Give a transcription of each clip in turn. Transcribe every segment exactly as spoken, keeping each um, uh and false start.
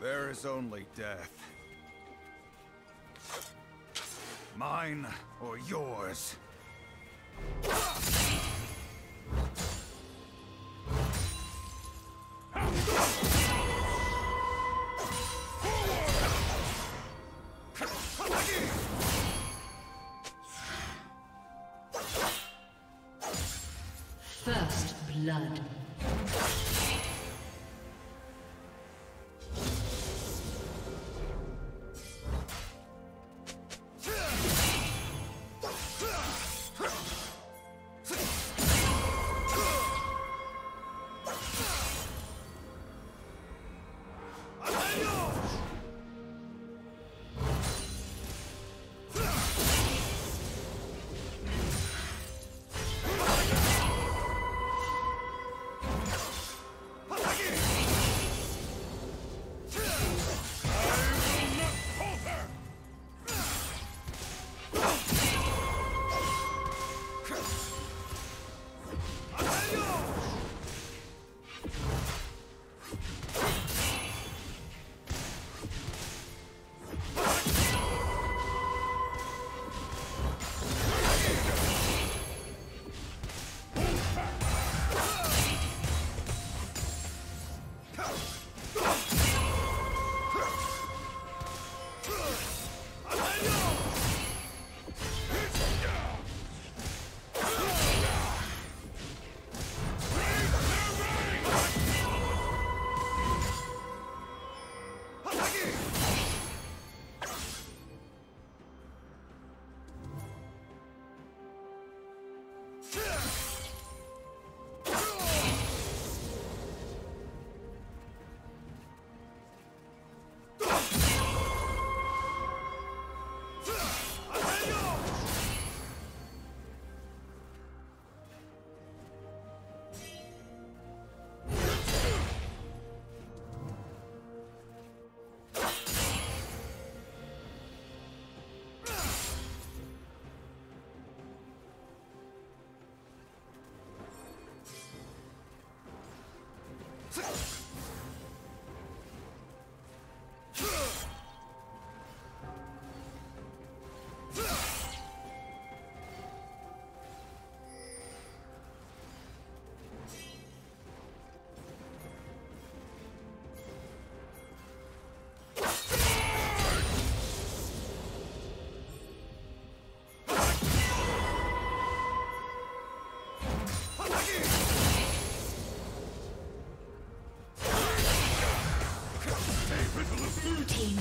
There is only death. Mine or yours. First blood.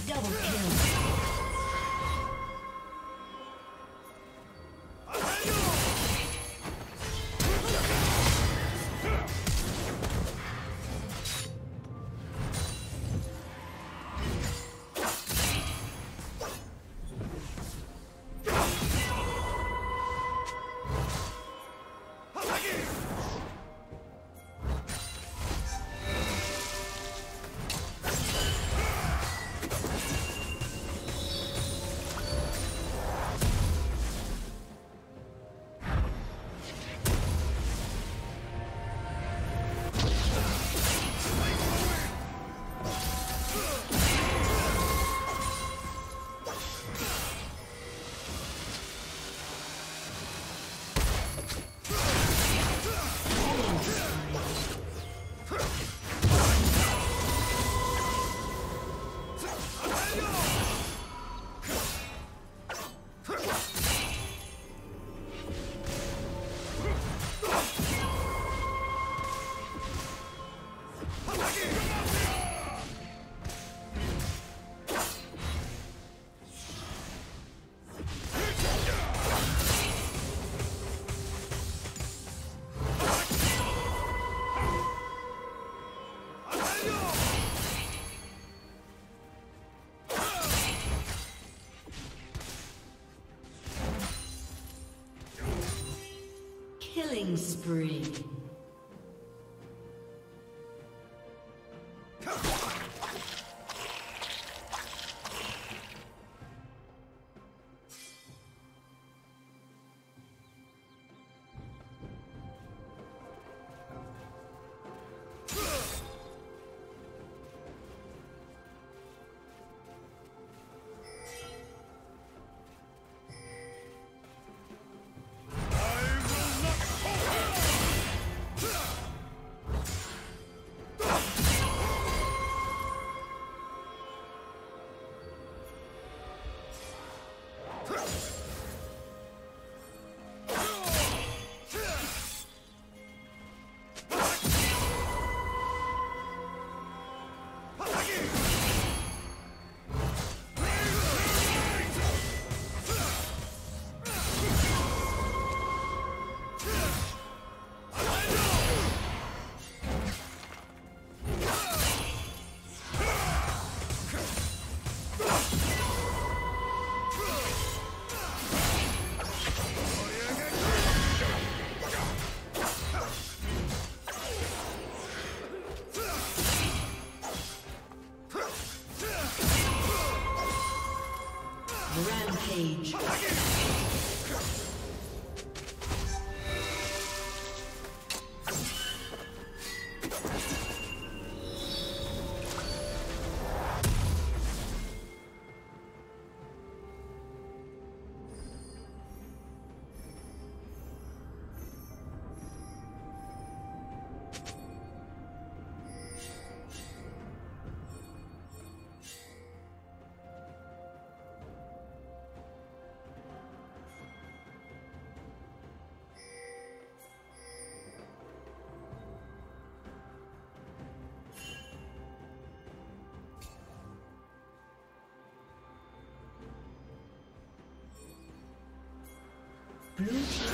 Double kill. Killing spree. Rampage. Blue cheese.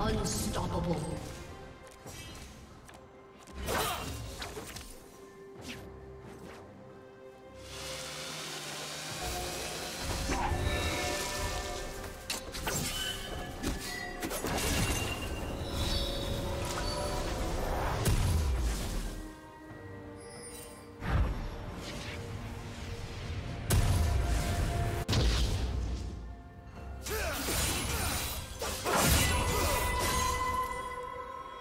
Unstoppable.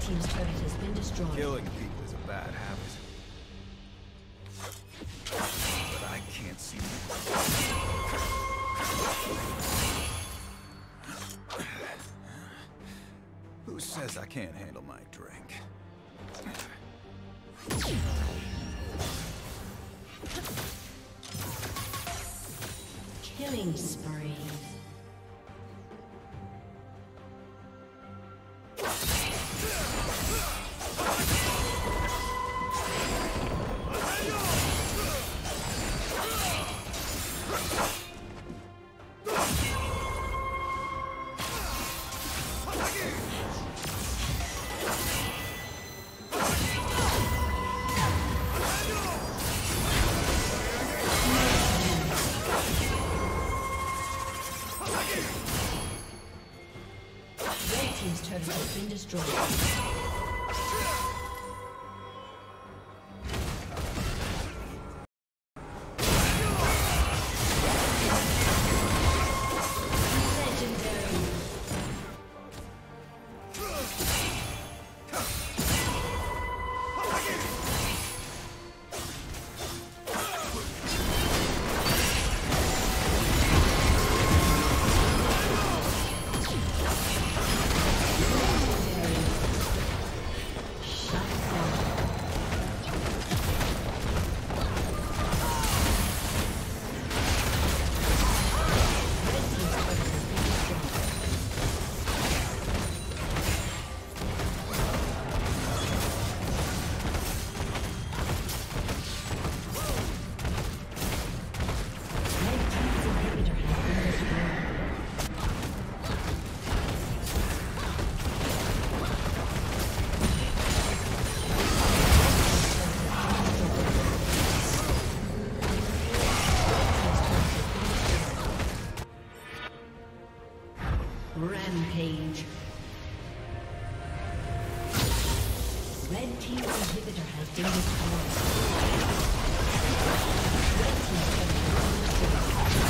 Team's turret has been destroyed. Killing people is a bad habit. But I can't see you. Who says I can't handle my drink? Killing spree. Rampage. Red Team inhibitor has been destroyed. Red Team inhibitor has been destroyed.